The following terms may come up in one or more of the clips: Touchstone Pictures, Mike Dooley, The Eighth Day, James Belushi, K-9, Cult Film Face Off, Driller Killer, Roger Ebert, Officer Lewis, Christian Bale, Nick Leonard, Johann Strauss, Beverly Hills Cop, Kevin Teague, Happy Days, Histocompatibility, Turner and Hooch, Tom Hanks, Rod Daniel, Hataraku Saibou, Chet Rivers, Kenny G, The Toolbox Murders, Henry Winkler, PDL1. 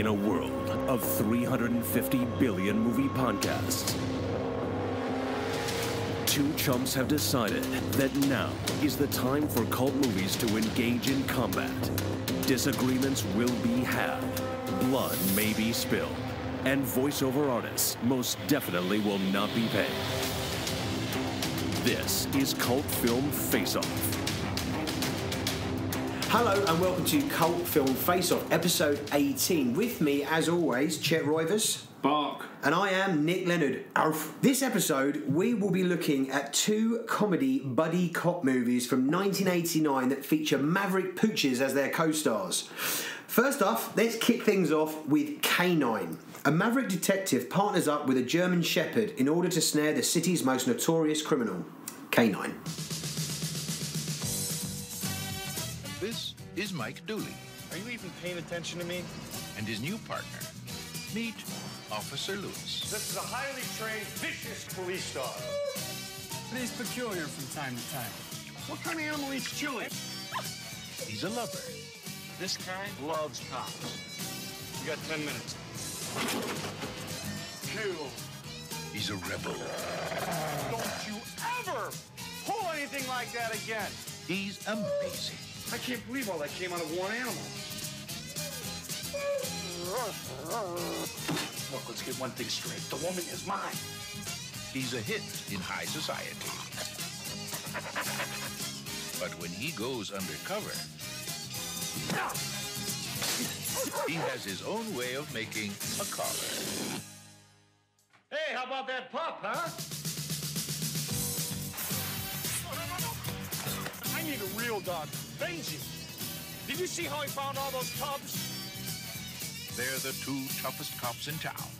In a world of 350 billion movie podcasts, two chumps have decided that now is the time for cult movies to engage in combat. Disagreements will be had, blood may be spilled, and voiceover artists most definitely will not be paid. This is Cult Film Face Off. Hello and welcome to Cult Film Face Off, episode 18. With me, as always, Chet Rivers. Bark. And I am Nick Leonard. Arf. This episode, we will be looking at two comedy buddy cop movies from 1989 that feature maverick pooches as their co-stars. First off, let's kick things off with K-9. A maverick detective partners up with a German shepherd in order to snare the city's most notorious criminal, K-9. This is Mike Dooley. Are you even paying attention to me? And his new partner. Meet Officer Lewis. This is a highly trained, vicious police dog. It is peculiar from time to time. What kind of animal eats chili? He's a lover. This guy loves cops. You got 10 minutes. Kill. He's a rebel. Don't you ever pull anything like that again. He's amazing. I can't believe all that came out of one animal. Look, let's get one thing straight. The woman is mine. He's a hit in high society. But when he goes undercover, he has his own way of making a collar. Hey, how about that pup, huh? I need a real dog. Benji, did you see how he found all those cops? They're the two toughest cops in town.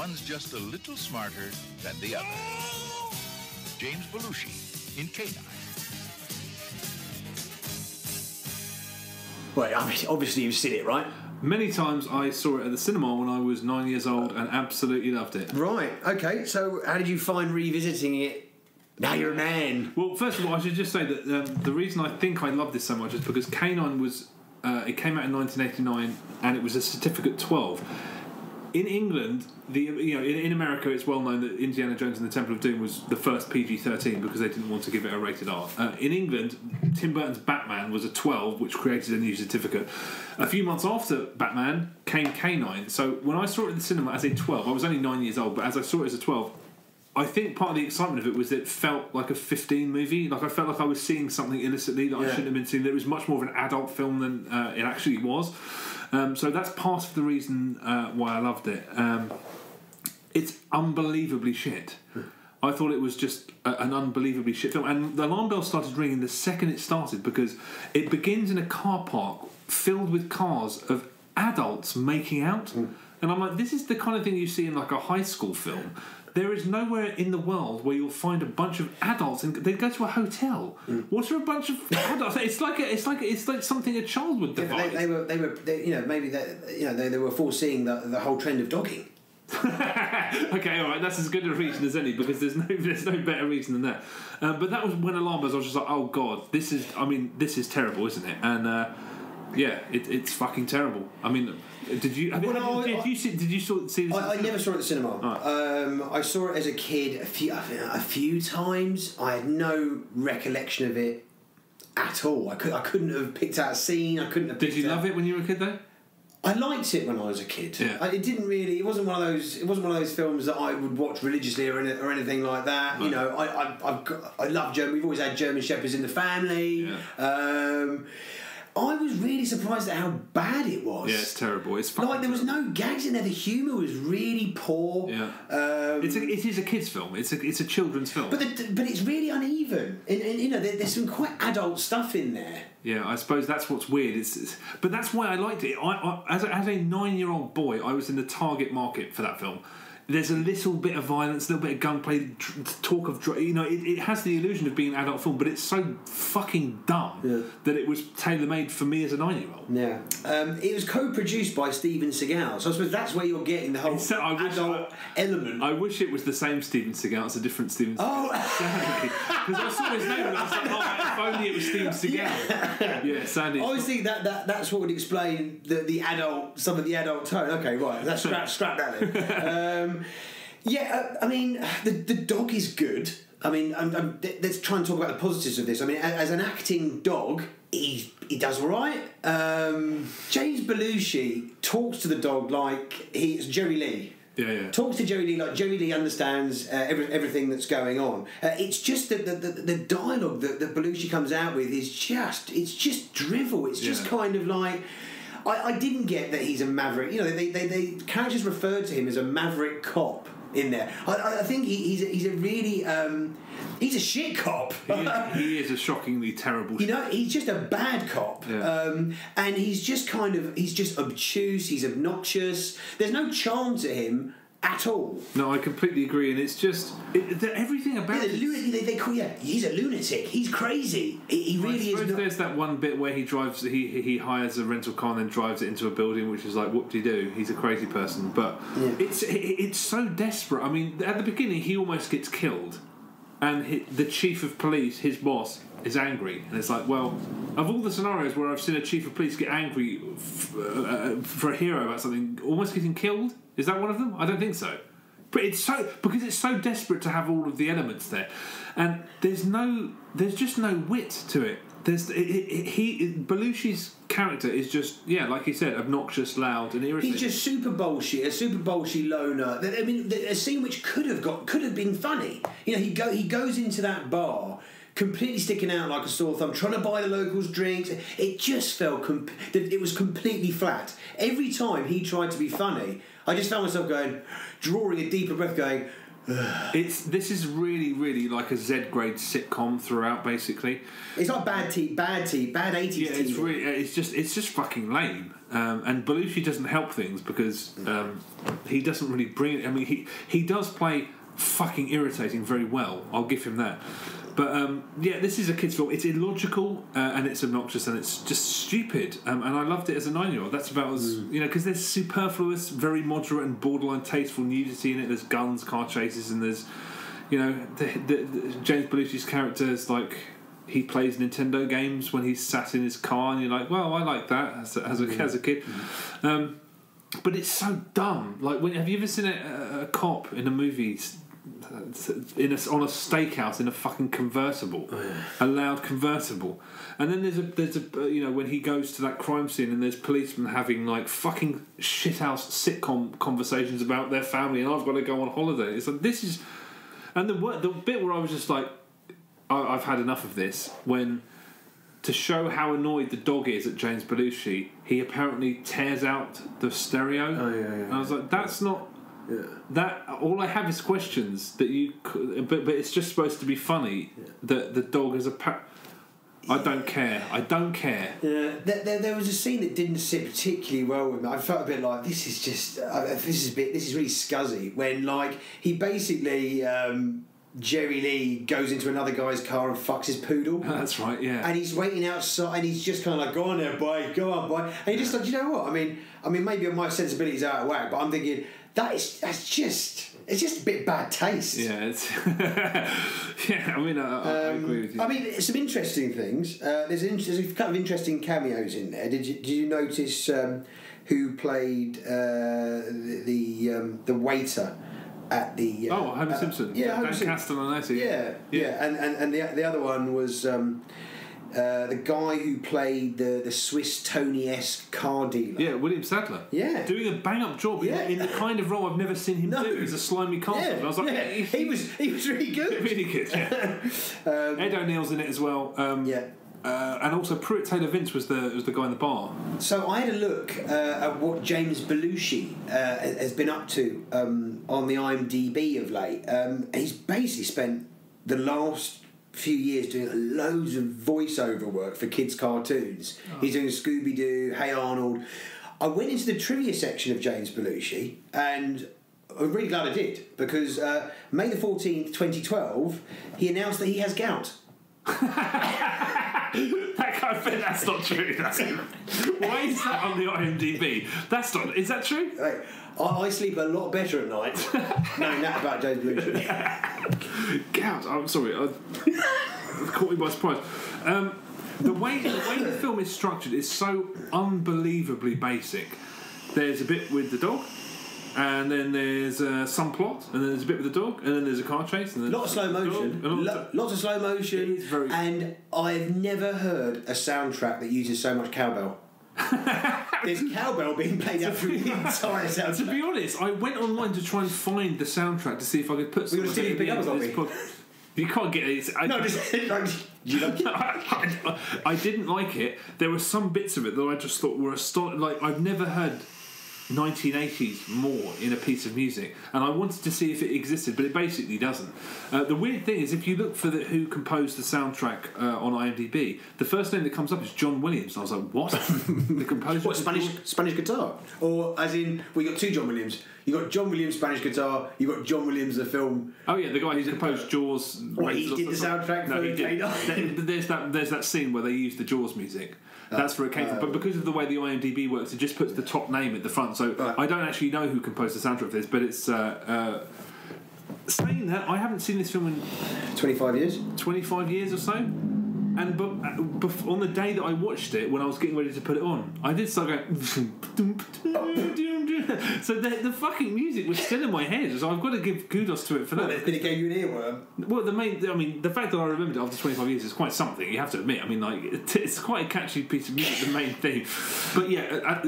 One's just a little smarter than the other. James Belushi in K-9. Well, I mean, obviously you've seen it, right? Many times I saw it at the cinema when I was 9 years old and absolutely loved it. Right, okay, so how did you find revisiting it? Now you're a man. Well, first of all, I should just say that the reason I think I love this so much is because K-9 was... it came out in 1989, and it was a Certificate 12. In England, in America, it's well known that Indiana Jones and the Temple of Doom was the first PG-13 because they didn't want to give it a rated R. In England, Tim Burton's Batman was a 12, which created a new certificate. A few months after Batman came K-9. So when I saw it at the cinema as a 12, I was only 9 years old, but as I saw it as a 12... I think part of the excitement of it was that it felt like a 15 movie. Like, I felt like I was seeing something innocently that I shouldn't have been seeing. It was much more of an adult film than it actually was. So that's part of the reason why I loved it. It's unbelievably shit. I thought it was just an unbelievably shit film. And the alarm bell started ringing the second it started because it begins in a car park filled with cars of adults making out. And I'm like, this is the kind of thing you see in, like, a high school film. There is nowhere in the world where you'll find a bunch of adults, and they go to a hotel. What are a bunch of adults? It's like something a child would devise. Yeah, they were foreseeing the whole trend of dogging. Okay, all right, that's as good a reason as any because there's no better reason than that. But that was when alarm bells. I was just like, oh god, this is terrible, isn't it? And yeah, it's fucking terrible. I mean. Did you see this? I never saw it at the cinema. Right. I saw it as a kid a few times. I had no recollection of it at all. I couldn't have picked out a scene. Did you love it when you were a kid though? I liked it when I was a kid. Yeah. It wasn't one of those. It wasn't one of those films that I would watch religiously or anything like that. Right. You know, I love German. We've always had German shepherds in the family. Yeah. I was really surprised at how bad it was. Yeah, it's terrible. It's fucking like there was no gags in there. The humour was really poor. Yeah, it is a kids' film. It's a children's film. But it's really uneven. And you know, there's some quite adult stuff in there. Yeah, I suppose that's what's weird. But that's why I liked it. As a 9-year-old boy, I was in the target market for that film. There's a little bit of violence, a little bit of gunplay, talk of... You know, it has the illusion of being an adult film, but it's so fucking dumb that it was tailor-made for me as a 9-year-old. Yeah. It was co-produced by Steven Seagal, so I suppose that's where you're getting the whole adult element. I wish it was the same Steven Seagal. It's a different Steven Seagal. Oh! Because I saw his name and I was like, oh, if only it was Steven Seagal. Yeah, yeah, Sandy. I think that's what would explain the adult... Some of the adult tone. Okay, right. That's scrap that in. I mean, the dog is good. I mean, let's try and talk about the positives of this. I mean, as an acting dog, he does all right. James Belushi talks to the dog like it's Jerry Lee. Yeah, yeah. Talks to Jerry Lee like Jerry Lee understands everything that's going on. It's just that the dialogue that Belushi comes out with is just drivel. It's just kind of like... I didn't get that he's a maverick. You know, they characters referred to him as a maverick cop in there. I think he's a really... he's a shit cop. He is a shockingly terrible cop. You know, he's just a bad cop. Yeah. And he's just kind of... He's just obtuse. He's obnoxious. There's no charm to him at all. No, I completely agree. And it's just... everything about... Yeah, they call he's a lunatic. He's crazy. He really is... There's that one bit where he drives... He hires a rental car and then drives it into a building, which is like, whoop-de-doo. He's a crazy person. But it's so desperate. I mean, at the beginning, he almost gets killed. And the chief of police, his boss, is angry. And it's like, well, of all the scenarios where I've seen a chief of police get angry for a hero about something, almost getting killed... Is that one of them? I don't think so. But it's so... Because it's so desperate to have all of the elements there. And there's no... There's just no wit to it. Belushi's character is just, like you said, obnoxious, loud and irritating. He's just a super bullshit loner. I mean, a scene which could have been funny. You know, he goes into that bar... completely sticking out like a sore thumb, trying to buy the locals drinks. It just felt... it was completely flat. Every time he tried to be funny, I just found myself going... drawing a deeper breath, going... Ugh. This is really, really like a Z-grade sitcom throughout, basically. It's not bad 80s TV. Yeah, it's just fucking lame. And Belushi doesn't help things because he doesn't really bring... I mean, he does play fucking irritating very well. I'll give him that. But, this is a kid's film. It's illogical, and it's obnoxious, and it's just stupid. And I loved it as a 9-year-old. That's about as... You know, because there's superfluous, very moderate and borderline tasteful nudity in it. There's guns, car chases, and there's... You know, James Belushi's character is like... He plays Nintendo games when he's sat in his car, and you're like, well, I like that as a kid. Mm. But it's so dumb. Like, have you ever seen a cop in a movie... on a stakeout in a fucking convertible, a loud convertible, and then there's a when he goes to that crime scene and there's policemen having like fucking shithouse sitcom conversations about their family and I've got to go on holiday. It's like this is, and the bit where I was just like, I've had enough of this when. To show how annoyed the dog is at James Belushi, he apparently tears out the stereo. And I was like, that's not... Yeah. That all I have is questions that you, but it's just supposed to be funny that the dog is a. I don't care. Yeah. There was a scene that didn't sit particularly well with me. I felt a bit like this is really scuzzy when like he basically. Jerry Lee goes into another guy's car and fucks his poodle. Oh, that's right, yeah. And he's waiting outside, and he's just kind of like, go on there, boy. And he just like, you know what? I mean, maybe my sensibilities are out of whack, but I'm thinking it's just a bit bad taste. Yeah, I agree with you. I mean, some interesting things. There's a kind of interesting cameos in there. Did you notice who played the waiter? At the Homer Simpson, Dan Castellaneta, and the other one was the guy who played the Swiss Tony-esque car dealer, William Sadler, doing a bang up job in the kind of role I've never seen him do. He's a slimy car dealer. I was like, he was really good, Ed O'Neill's in it as well, and also Pruitt Taylor Vince was the guy in the bar. So I had a look at what James Belushi has been up to on the IMDb of late. He's basically spent the last few years doing loads of voiceover work for kids' cartoons. Oh. He's doing Scooby-Doo, Hey Arnold. I went into the trivia section of James Belushi and I'm really glad I did, because May the 14th, 2012, he announced that he has gout. I bet that's not true. Why is that on the IMDb? That's not. Is that true? Like, I sleep a lot better at night knowing that about James Belushi. Gout. I'm sorry. I caught me by surprise. The way the film is structured is so unbelievably basic. There's a bit with the dog, and then there's some plot, and then there's a bit with the dog, and then there's a car chase, and then lots of slow motion, lots of slow motion. It's very... And I've never heard a soundtrack that uses so much cowbell. There's cowbell being played out through the entire soundtrack. To be honest, I went online to try and find the soundtrack to see if I could put. We were still big up. You can't get it. I didn't like it. There were some bits of it that I just thought were astonishing. Like, I've never heard 1980s more in a piece of music, and I wanted to see if it existed, but it basically doesn't. The weird thing is, if you look for who composed the soundtrack on IMDb, the first name that comes up is John Williams, and I was like, what? The composer? What, Spanish guitar? Or as in, well, you got two John Williams. You got John Williams Spanish guitar, you got John Williams the film. Oh yeah, the guy who composed Jaws. Well, he did the soundtrack. No, he did. There's that scene where they use the Jaws music. That's where it came from. But because of the way the IMDb works, it just puts the top name at the front. So I don't actually know who composed the soundtrack for this, but it's... saying that, I haven't seen this film in... 25 years? 25 years or so. And on the day that I watched it, when I was getting ready to put it on, I did start going... So the fucking music was still in my head, so I've got to give kudos to it for that. Did it get you an earworm? Well, the fact that I remembered it after 25 years is quite something, you have to admit. I mean, like, it's quite a catchy piece of music, the main theme. But yeah,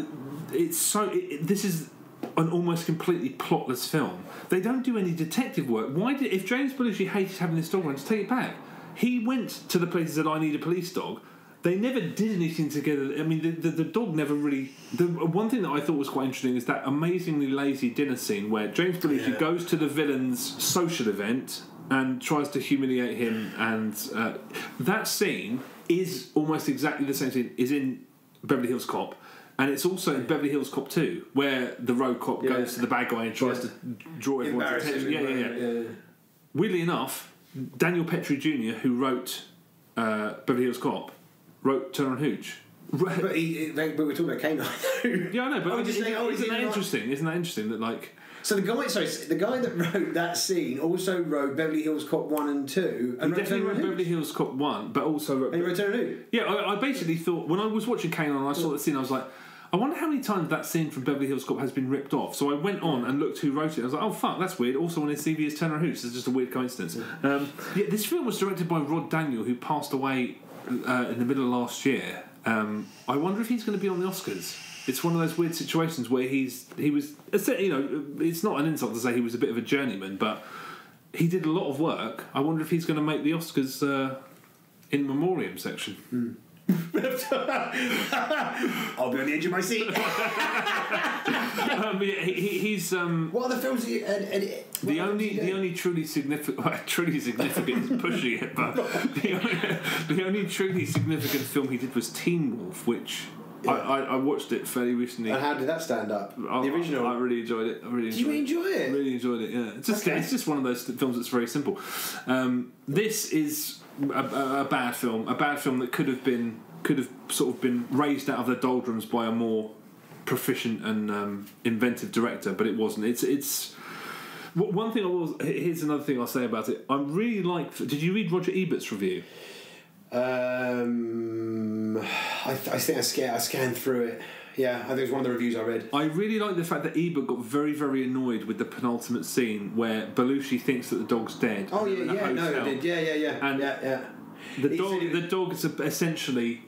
it's so... This is an almost completely plotless film. They don't do any detective work. If James Belushi hated having this dog around, just take it back. He went to the places that I need a police dog. They never did anything together. I mean, the dog never really... The one thing that I thought was quite interesting is that amazingly lazy dinner scene where James Belushi goes to the villain's social event and tries to humiliate him, and that scene is almost exactly the same scene is in Beverly Hills Cop, and it's also in Beverly Hills Cop 2 where the road cop goes to the bad guy and tries to draw everyone's attention. Yeah. Weirdly enough, Daniel Petrie Jr, who wrote Beverly Hills Cop, wrote Turner and Hooch. But we're talking about K-9. Yeah, I know, but isn't that interesting that, like... So the guy that wrote that scene also wrote Beverly Hills Cop 1 and 2. And he wrote Beverly Hills Cop 1, but also wrote... And he wrote Turner and Hooch. Yeah, I basically thought, when I was watching K-9, I saw that scene, I was like, I wonder how many times that scene from Beverly Hills Cop has been ripped off. So I went on and looked who wrote it. I was like, oh, fuck, that's weird. Also on his CV is Turner and Hooch. It's just a weird coincidence. Yeah. This film was directed by Rod Daniel, who passed away... in the middle of last year. I wonder if he's going to be on the Oscars. It's one of those weird situations where he was, you know, it's not an insult to say he was a bit of a journeyman, but he did a lot of work. I wonder if he's going to make the Oscars in memoriam section. I'll be on the edge of my seat. He's what are the films? The only truly significant is pushing it, but the only truly significant film he did was Teen Wolf, which I watched it fairly recently. And how did that stand up? The original. I really enjoyed it. Did you really enjoy it? Really enjoyed it. Yeah, it's just one of those films that's very simple. This is a bad film that could have sort of been raised out of the doldrums by a more proficient and inventive director, but it wasn't. It's one thing I was. Here's another thing I'll say about it. I really like. Did you read Roger Ebert's review? I think I scanned through it. Yeah, I think it was one of the reviews I read. I really like the fact that Ebert got very, very annoyed with the penultimate scene where Belushi thinks that the dog's dead. Oh, yeah. The dog is essentially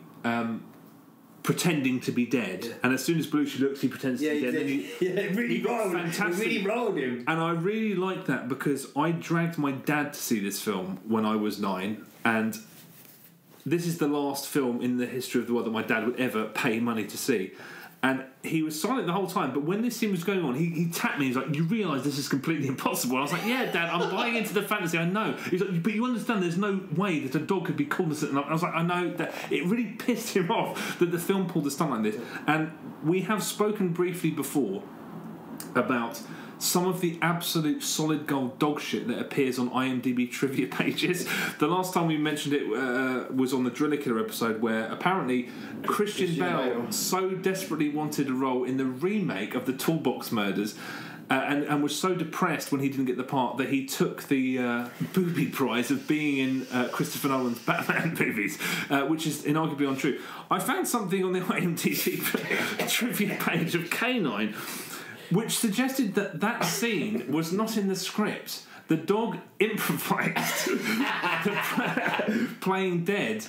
pretending to be dead, and as soon as Belushi looks, he pretends to be dead. It really rolled him. And I really like that, because I dragged my dad to see this film when I was 9, and... This is the last film in the history of the world that my dad would ever pay money to see. And he was silent the whole time, but when this scene was going on, he tapped me. He's like, you realise this is completely impossible? And I was like, yeah, Dad, I'm buying into the fantasy, I know. He's like, but you understand there's no way that a dog could be cognizant enough. And I was like, I know. That it really pissed him off that the film pulled a stunt like this. And we have spoken briefly before about some of the absolute solid gold dog shit that appears on IMDb trivia pages. The last time we mentioned it was on the Driller Killer episode, where apparently Christian Bale so desperately wanted a role in the remake of The Toolbox Murders, and was so depressed when he didn't get the part that he took the booby prize of being in Christopher Nolan's Batman movies, which is inarguably untrue. I found something on the IMDb trivia page of K-9 which suggested that that scene was not in the script. The dog improvised playing dead,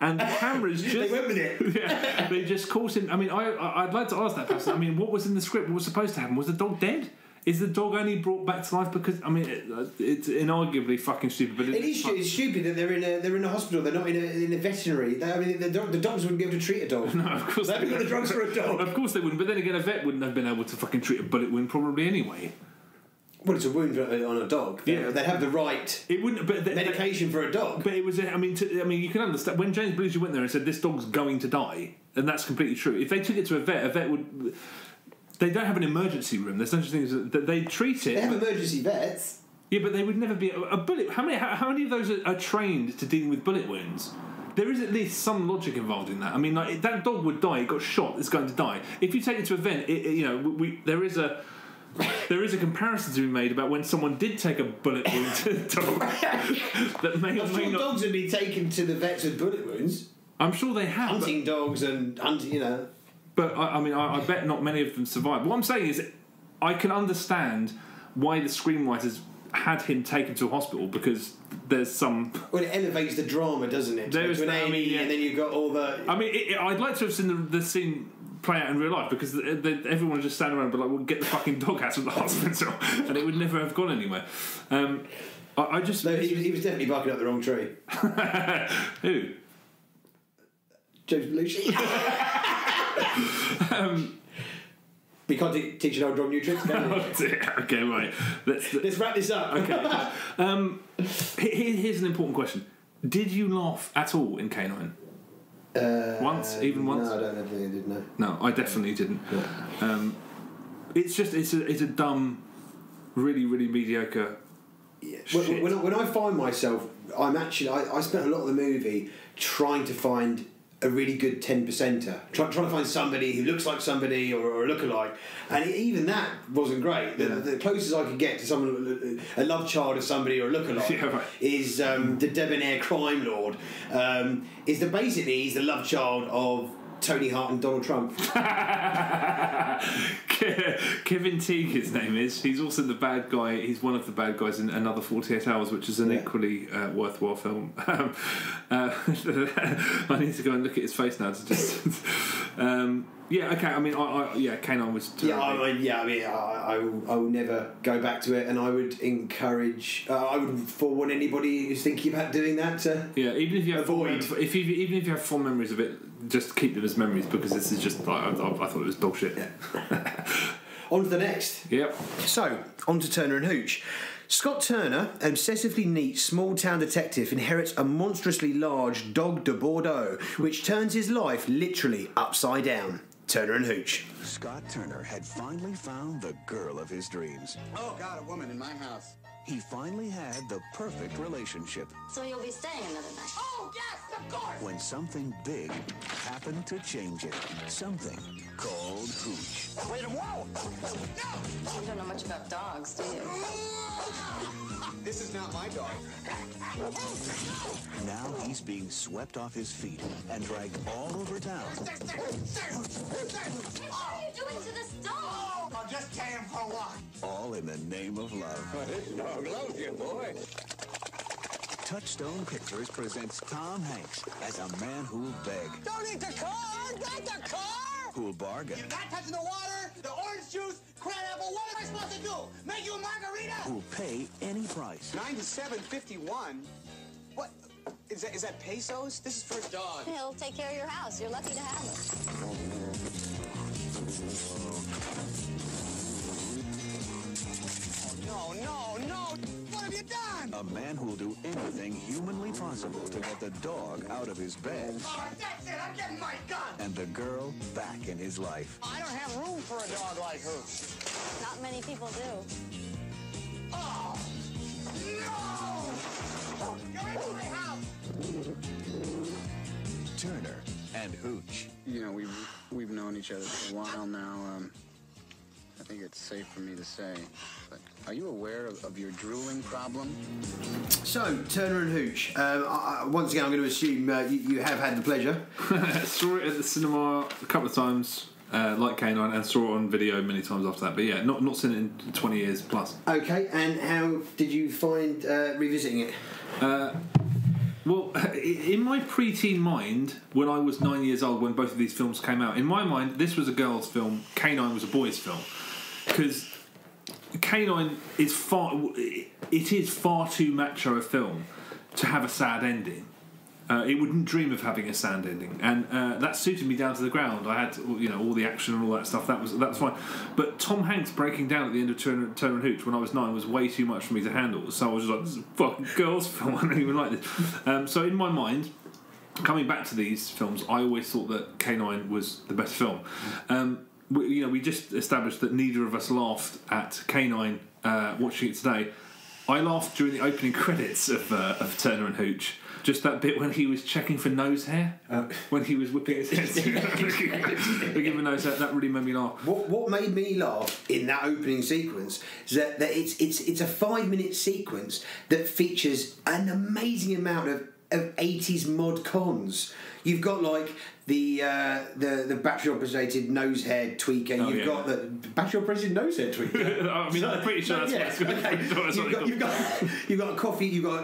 and the cameras just... They went with it. Yeah, they just caught him. I mean, I'd like to ask that person, I mean, what was in the script? What was supposed to happen? Was the dog dead? Is the dog only brought back to life because... I mean, it's inarguably fucking stupid. But it's stupid that they're in a hospital. They're not in a veterinary. I mean, the dogs wouldn't be able to treat a dog. No, of course they wouldn't. They've got the drugs for a dog. Of course they wouldn't. But then again, a vet wouldn't have been able to fucking treat a bullet wound probably anyway. Well, it's a wound on a dog. They'd have the right medication for a dog. But it was... I mean, you can understand. When James Belushi went there and said, this dog's going to die, and that's completely true. If they took it to a vet would... They don't have an emergency room. There's such a thing as... They treat it... They have emergency vets. Yeah, but they would never be... A bullet... How many of those are trained to deal with bullet wounds? There is at least some logic involved in that. I mean, like, that dog would die. It got shot. It's going to die. If you take it to a vet, there is a comparison to be made about when someone did take a bullet wound to a dog. That I'm sure dogs have been taken to the vets with bullet wounds. I'm sure they have. Hunting dogs and hunting, you know... But, I mean, I bet not many of them survived. What I'm saying is I can understand why the screenwriters had him taken to a hospital, because there's some... Well, it elevates the drama, doesn't it? There is an Amy, yeah. And then you've got all the... I mean, I'd like to have seen the scene play out in real life, because everyone would just stand around and be like, well, get the fucking dog out of the hospital, and it would never have gone anywhere. I just... No, he was definitely barking up the wrong tree. Who? James Belushi. We can't teach an old dog new tricks, can we? Oh dear. Okay, right. Let's wrap this up. Okay. Here's an important question. Did you laugh at all in K9? Once? No, I don't think I did, no. No, I definitely didn't. Yeah. It's a dumb, really, really mediocre... Yeah. Shit. When I find myself, I spent a lot of the movie trying to find... a really good 10%er, trying to find somebody who looks like somebody or a lookalike, and even that wasn't great. The closest I could get to someone, a love child of somebody or a lookalike, yeah, right, is the debonair crime lord. He's the love child of Tony Hart and Donald Trump. Kevin Teague, his name is. He's also the bad guy. He's one of the bad guys in Another 48 Hours, which is an equally worthwhile film. I need to go and look at his face now to just... yeah, okay, I mean, K-9 was... terrible. I will never go back to it, and I would encourage... I would forewarn anybody who's thinking about doing that to... Yeah, even if you have... Avoid. Even if you have fond memories of it, just keep them as memories, because this is just... I thought it was bullshit. Yeah. On to the next. Yep. So, on to Turner and Hooch. Scott Turner, an obsessively neat small-town detective, inherits a monstrously large dog de Bordeaux, which turns his life literally upside down. Turner and Hooch. Scott Turner had finally found the girl of his dreams. Oh, God, a woman in my house. He finally had the perfect relationship. So you'll be staying another night? Oh, yes, of course! When something big happened to change it. Something called Hooch. Wait a while! No! You don't know much about dogs, do you? This is not my dog. Now he's being swept off his feet and dragged all over town. What are you doing to this dog? Oh, I'm just taking him for a walk. All in the name of love. Well, this dog loves you, boy. Touchstone Pictures presents Tom Hanks as a man who'll beg. Don't eat the car! Not the car! Who'll bargain. You're not touching the water, the orange juice, crab apple. What am I supposed to do? Make you a margarita? Who'll pay any price. $97.51? What? Is that pesos? This is for a dog. He'll take care of your house. You're lucky to have him. No, no, no! What have you done? A man who will do anything humanly possible to get the dog out of his bed. All right, that's it. I'm getting my gun. And the girl back in his life. I don't have room for a dog like Hooch. Not many people do. Oh! No! You're in my house! Turner and Hooch. You know, we've known each other for a while now. I think it's safe for me to say. But are you aware of your drooling problem? So, Turner and Hooch. Once again, I'm going to assume you have had the pleasure. Saw it at the cinema a couple of times. Like K-9, and saw it on video many times after that. But yeah, not seen it in 20 years plus. Okay, and how did you find revisiting it? Well, in my preteen mind, when I was 9 years old, when both of these films came out, in my mind, this was a girl's film, K-9 was a boy's film. Because K-9 is far too macho a film to have a sad ending. It wouldn't dream of having a sad ending, and that suited me down to the ground. I had, you know, all the action and all that stuff. That was fine. But Tom Hanks breaking down at the end of Turner and Hooch when I was 9 was way too much for me to handle. So I was just like, this is a fucking girls' film. I don't even like this. So in my mind, coming back to these films, I always thought that K-9 was the best film. We just established that neither of us laughed at K-9 watching it today. I laughed during the opening credits of Turner and Hooch. Just that bit when he was checking for nose hair, when he was whipping his head, looking for nose hair, that really made me laugh. What made me laugh in that opening sequence is that it's a 5-minute sequence that features an amazing amount of 80s mod cons. You've got like the battery operated nose hair tweaker. Oh, you've got the battery operated nose hair tweaker. I mean, I'm pretty sure that's what it's called. You've got a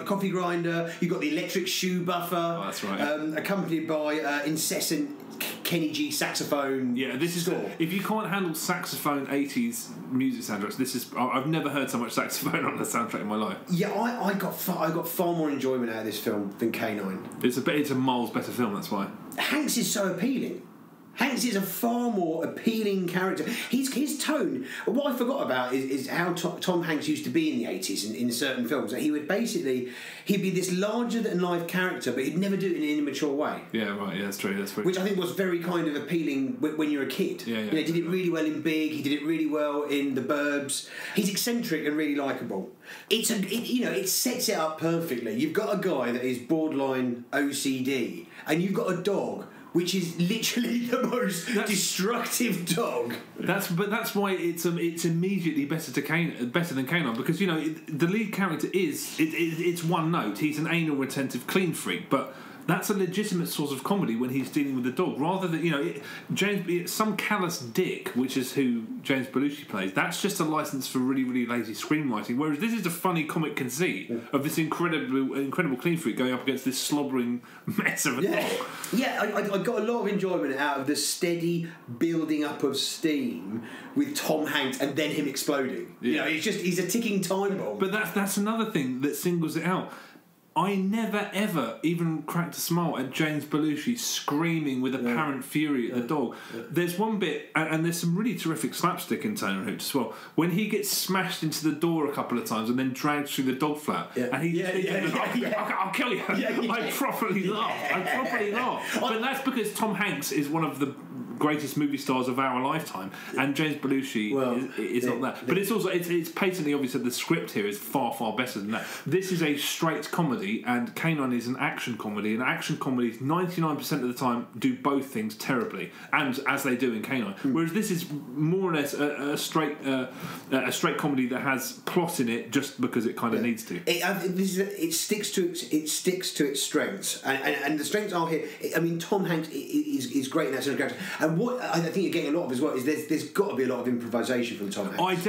coffee grinder. You've got the electric shoe buffer. Oh, that's right. Accompanied by incessant Kenny G saxophone. Yeah, this is if you can't handle saxophone 80s music soundtracks, this is I've never heard so much saxophone on the soundtrack in my life. Yeah, I got far more enjoyment out of this film than K-9. It's a miles better film, that's why. Hanks is so appealing. Hanks is a far more appealing character. His tone, what I forgot about is how Tom Hanks used to be in the 80s in certain films. He would he'd be this larger-than-life character, but he'd never do it in an immature way. Yeah, right, yeah, that's true. That's pretty... Which I think was very kind of appealing when you're a kid. Yeah, yeah. He did it really well in Big, he did it really well in The Burbs. He's eccentric and really likeable. It sets it up perfectly. You've got a guy that is borderline OCD, and you've got a dog which is literally the most destructive dog. But that's why it's immediately better than K-9, because the lead character it's one note. He's an anal retentive clean freak, but that's a legitimate source of comedy when he's dealing with the dog, rather than some callous dick, which is who James Belushi plays. That's just a license for really, really lazy screenwriting. Whereas this is a funny comic conceit of this incredible clean freak going up against this slobbering mess of a dog. Yeah, I got a lot of enjoyment out of the steady building up of steam with Tom Hanks and then him exploding. Yeah. He's a ticking time bomb. But that's another thing that singles it out. I never, ever even cracked a smile at James Belushi screaming with apparent fury at the dog. Yeah. There's one bit, and there's some really terrific slapstick in Turner and Hooch as well, when he gets smashed into the door a couple of times and then dragged through the dog flat, and I'll kill you. I properly laugh. But that's because Tom Hanks is one of the greatest movie stars of our lifetime, and James Belushi is not that. But it's also it's patently obvious that the script here is far, far better than that. This is a straight comedy, and K-9 is an action comedy, and action comedies 99% of the time do both things terribly, and as they do in K-9. Whereas this is more or less a straight comedy that has plot in it just because it kind of needs to. It sticks to its strengths, and the strengths are here. I mean, Tom Hanks is great in that sort of character. And what I think you're getting a lot of as well is there's got to be a lot of improvisation from Tom Hanks.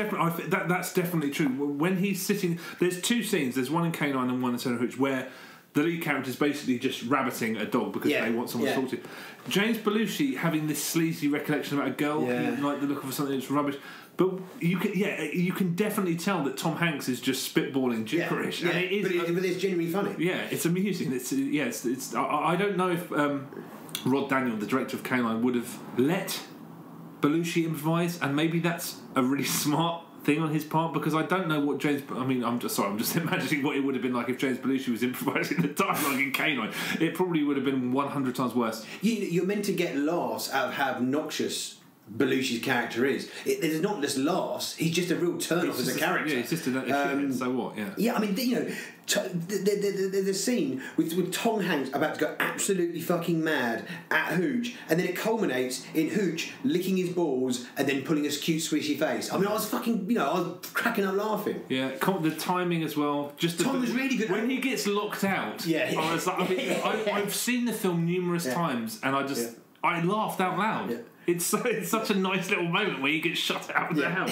That's definitely true. When he's sitting, there's two scenes. There's one in K-9 and one in Turner and Hooch where the lead character is basically just rabbiting a dog because they want someone to talk to. James Belushi having this sleazy recollection about a girl he liked the look of something that's rubbish. But you can definitely tell that Tom Hanks is just spitballing gibberish. Yeah, and but it's genuinely funny. Yeah, it's amusing. It's I don't know if Rod Daniel, the director of K-9, would have let Belushi improvise, and maybe that's a really smart thing on his part, because I don't know what James... I mean, I'm just imagining what it would have been like if James Belushi was improvising the dialogue in K-9. It probably would have been 100 times worse. You're meant to get laughs out of how obnoxious Belushi's character is. There's not just laughs, he's just a real turn-off as a character. Yeah, he's just so what, yeah. Yeah, I mean, you know, the scene with Tom Hanks about to go absolutely fucking mad at Hooch, and then it culminates in Hooch licking his balls and then pulling his cute swishy face. I mean, I was fucking, you know, I was cracking up laughing. Yeah, the timing as well. Just Tom was really good. When he gets locked out, yeah. I was like, I mean, I've seen the film numerous times, and I just, I laughed out loud. Yeah. It's such a nice little moment where you get shut out of the house.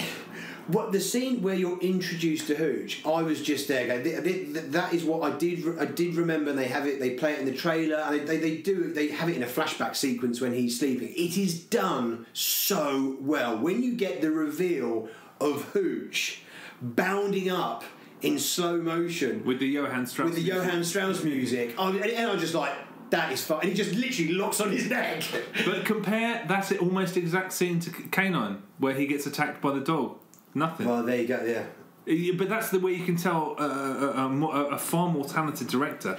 What the scene where you're introduced to Hooch, I was just there going, that is what I did remember. They have it, they play it in the trailer, and they have it in a flashback sequence when he's sleeping. It is done so well. When you get the reveal of Hooch bounding up in slow motion with the Johann Strauss music, and I was just like, that is fun. And he just literally locks on his neck. But compare, that's it, almost exact scene to K-9, where he gets attacked by the dog. Nothing. Well, there you go, yeah. But that's the way you can tell a far more talented director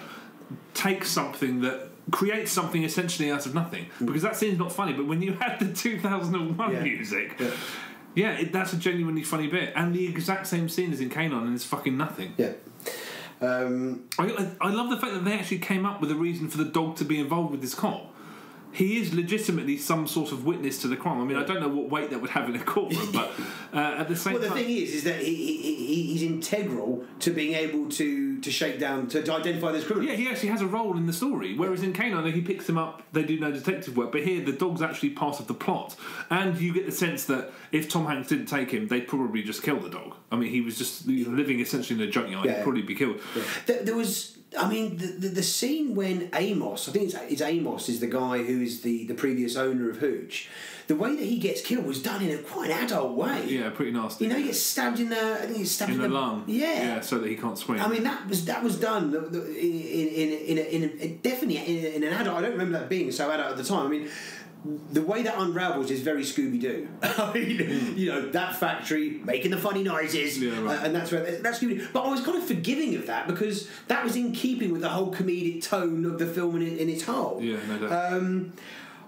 takes something that creates something essentially out of nothing. Because that scene's not funny, but when you had the 2001 music... Yeah. Yeah, that's a genuinely funny bit. And the exact same scene is in K-9, and it's fucking nothing. Yeah. I love the fact that they actually came up with a reason for the dog to be involved with this cop. He is legitimately some sort of witness to the crime. I mean, I don't know what weight that would have in a courtroom, but at the same time... Well, the thing is that he's integral to being able to shake down, to identify this criminal. Yeah, he actually has a role in the story, whereas in K-9, he picks him up, they do no detective work, but here the dog's actually part of the plot, and you get the sense that if Tom Hanks didn't take him, they'd probably just kill the dog. I mean, he was just living essentially in a junkyard. Yeah. He'd probably be killed. Yeah. There was... I mean, the scene when Amos, I think it's Amos, is the guy who is the previous owner of Hooch. The way that he gets killed was done in a quite an adult way. Yeah, pretty nasty. You know, he gets stabbed in the... I think he's stabbed in the lung. Yeah. Yeah, so that he can't swing. I mean, that was done in an adult... I don't remember that being so adult at the time. I mean... The way that unravels is very Scooby-Doo. I mean, you know, that factory making the funny noises, and that's where that's Scooby-Doo. But I was kind of forgiving of that because that was in keeping with the whole comedic tone of the film in its whole. Yeah, no doubt.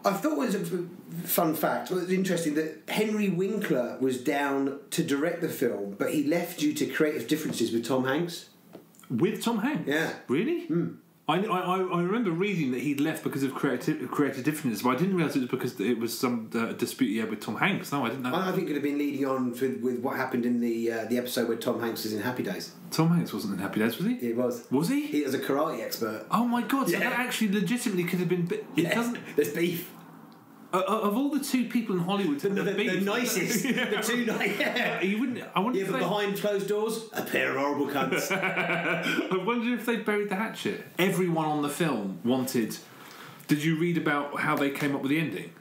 I thought it was a fun fact. It was interesting that Henry Winkler was down to direct the film, but he left due to creative differences with Tom Hanks. With Tom Hanks? Yeah. Really? Mm. I remember reading that he'd left because of creative differences, but I didn't realise it was because it was some dispute he had with Tom Hanks. No, I didn't know. I think it would have been leading on with what happened in the episode where Tom Hanks was in Happy Days. Tom Hanks wasn't in Happy Days, was he? He was. Was he? He was a karate expert. Oh my God, so that actually legitimately could have been... It doesn't... There's beef. Of all the two people in Hollywood, the nicest, the two nicest. Yeah. You wouldn't. I wonder. Yeah, but behind closed doors, a pair of horrible cunts. I wonder if they buried the hatchet. Everyone on the film wanted. Did you read about how they came up with the ending?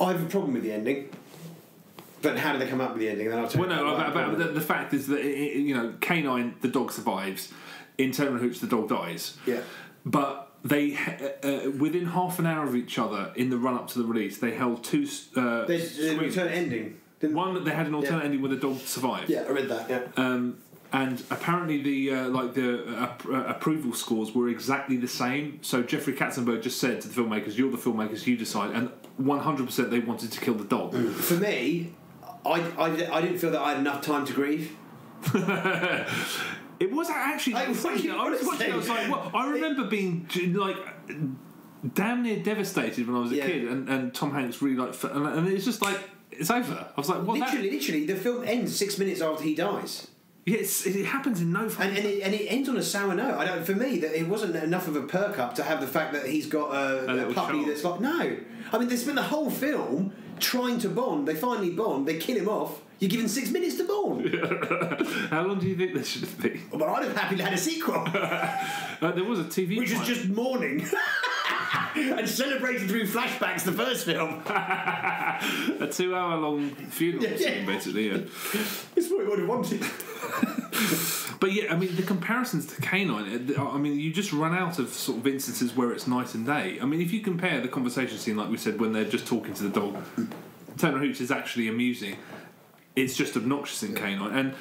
I have a problem with the ending. But how did they come up with the ending? Then I'll tell you. Well, no. About the fact is that you know, K-9, the dog survives. In Turner and Hooch, the dog dies. Yeah. But they within half an hour of each other in the run up to the release, they held two. There's an alternate ending. One that they had an alternate ending where the dog survived. Yeah, I read that. Yeah. And apparently the approval scores were exactly the same. So Jeffrey Katzenberg just said to the filmmakers, "You're the filmmakers, you decide." And 100% they wanted to kill the dog. Mm. For me, I didn't feel that I had enough time to grieve. It was actually... I was watching it, I was like, what? I remember being, like, damn near devastated when I was a kid, and Tom Hanks really, like... And it's just like, it's over. I was like, what? Literally, the film ends 6 minutes after he dies. Yeah, it happens in no... And it ends on a sour note. I don't, for me, that it wasn't enough of a perk-up to have the fact that he's got a puppy child. That's like... No. I mean, they spent the whole film trying to bond. They finally bond. They kill him off. You're given 6 minutes to bond. How long do you think this should be? Well, I'd have happily had a sequel. There was a TV which is just mourning and celebrated through flashbacks the first film. A 2 hour long funeral scene, basically. Yeah. It's what we would have wanted. But yeah, I mean, the comparisons to K-9, I mean, you just run out of sort of instances where it's night and day. I mean, if you compare the conversation scene, like we said, when they're just talking to the dog, Turner Hooch is actually amusing. it's just obnoxious in K-9. And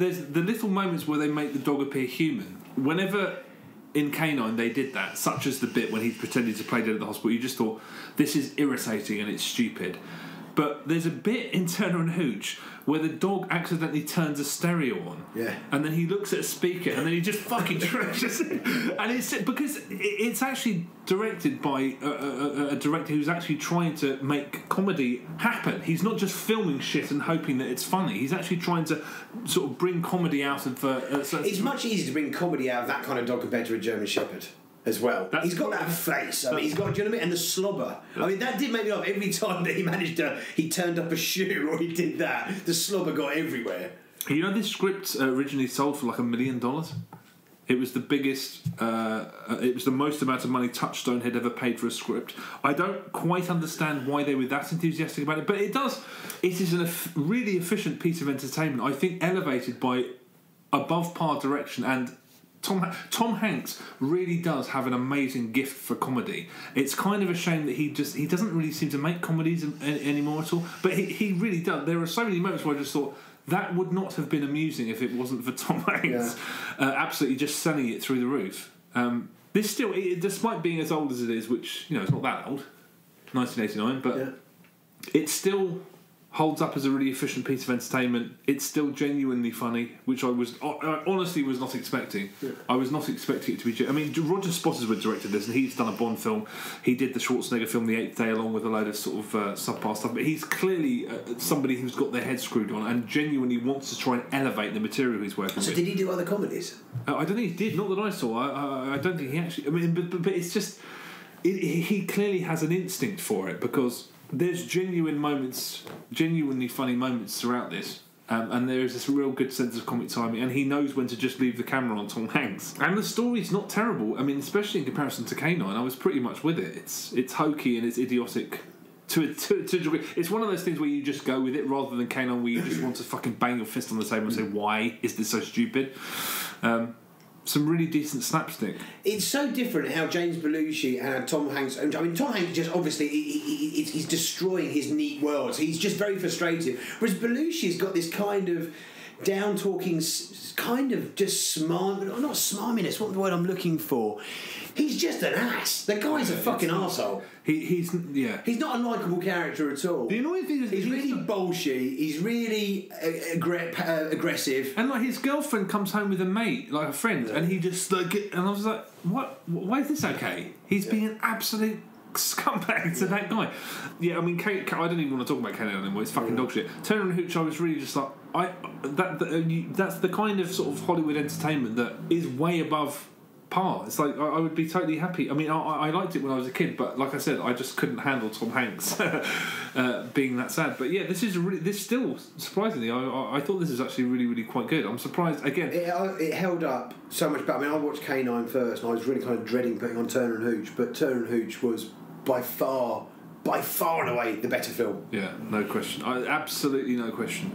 there's the little moments where they make the dog appear human. Whenever in K-9 they did that, such as the bit when he pretended to play dead at the hospital, you just thought, this is irritating and it's stupid. But there's a bit in Turner and Hooch where the dog accidentally turns a stereo on. Yeah. And then he looks at a speaker and then he just fucking trashes it. And it's because it's actually directed by a director who's actually trying to make comedy happen. He's not just filming shit and hoping that it's funny. He's actually trying to sort of bring comedy out of... it's much easier to bring comedy out of that kind of dog compared to a German Shepherd. As well, he's got that face. I mean, he's got, do you know what I mean? And the slobber. I mean, that did make me laugh every time that he managed to. He turned up a shoe or he did that. The slobber got everywhere. You know, this script originally sold for like $1 million. It was the biggest. It was the most amount of money Touchstone had ever paid for a script. I don't quite understand why they were that enthusiastic about it, but it does. It is a really efficient piece of entertainment. I think elevated by above par direction and. Tom Hanks really does have an amazing gift for comedy. It's kind of a shame that he doesn't really seem to make comedies anymore at all. But he really does. There are so many moments where I just thought that would not have been amusing if it wasn't for Tom Hanks absolutely just selling it through the roof. This still, despite being as old as it is, which you know it's not that old, 1989, but it still holds up as a really efficient piece of entertainment. It's still genuinely funny, which I honestly was not expecting. Yeah. I was not expecting it to be... I mean, Roger Spottiswoode directed this, and he's done a Bond film. He did the Schwarzenegger film The Eighth Day, along with a load of sort of subpar stuff. But he's clearly somebody who's got their head screwed on and genuinely wants to try and elevate the material he's working with. So did he do other comedies? I don't think he did. Not that I saw. I don't think he actually... I mean, but it's just... He clearly has an instinct for it, because... There's genuinely funny moments throughout this, and there is this real good sense of comic timing, and he knows when to just leave the camera on Tom Hanks. And the story's not terrible. I mean, especially in comparison to K-9, I was pretty much with it. It's hokey and it's idiotic to a degree. It's one of those things where you just go with it, rather than K-9 where you just want to fucking bang your fist on the table and say, why is this so stupid? Some really decent slapstick. It's so different how James Belushi and Tom Hanks... I mean, Tom Hanks just obviously... He's destroying his neat world. So he's just very frustrated. Whereas Belushi's got this kind of down-talking... kind of just smarm... Not smarminess, what the word I'm looking for? He's just an ass. The guy's a fucking arsehole. He's not a likeable character at all. The annoying thing is... He's really bolshy. He's really aggressive. And, like, his girlfriend comes home with a mate, like a friend, and he just, like... And I was like, what? Why is this okay? He's being an absolute... scumbag to that guy. Yeah, I mean, I don't even want to talk about K-9 anymore. It's fucking dog shit. Turner and Hooch, I was really just like, that's the kind of sort of Hollywood entertainment that is way above par. It's like I would be totally happy. I mean, I liked it when I was a kid, but like I said, I just couldn't handle Tom Hanks being that sad. But yeah, this is really, this still surprisingly, I thought this is actually really, really quite good. I'm surprised again. It held up so much better. I mean, I watched K-9 first, and I was really kind of dreading putting on Turner and Hooch, but Turner and Hooch was by far and away the better film. Yeah, no question. Absolutely no question.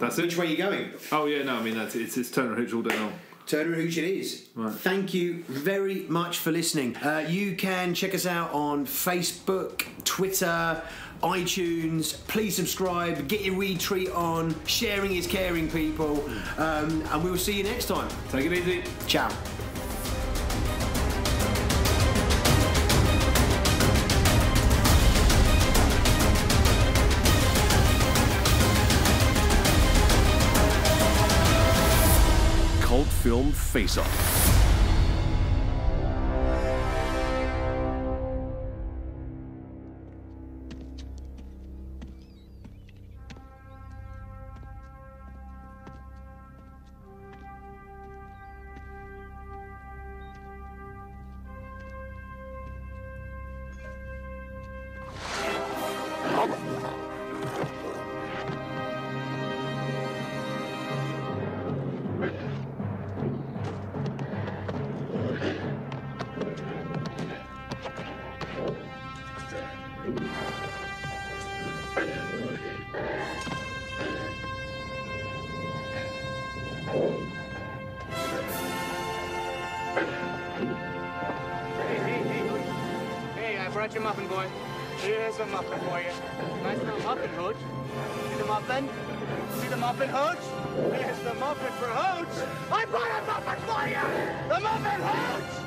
That's it. Which way are you going? Oh yeah, no, I mean that's it. It's Turner and Hooch all day long. Turner and Hooch it is. Right. Thank you very much for listening. You can check us out on Facebook, Twitter, iTunes. Please subscribe, get your retweet on. Sharing is caring, people. And we will see you next time. Take it easy. Ciao. Film Face Off. Hey, I brought your muffin, boy. Here's a muffin for you. Nice little muffin, Hooch. See the muffin? See the muffin, Hooch? Here's the muffin for Hooch. I brought a muffin for you! The muffin, Hooch!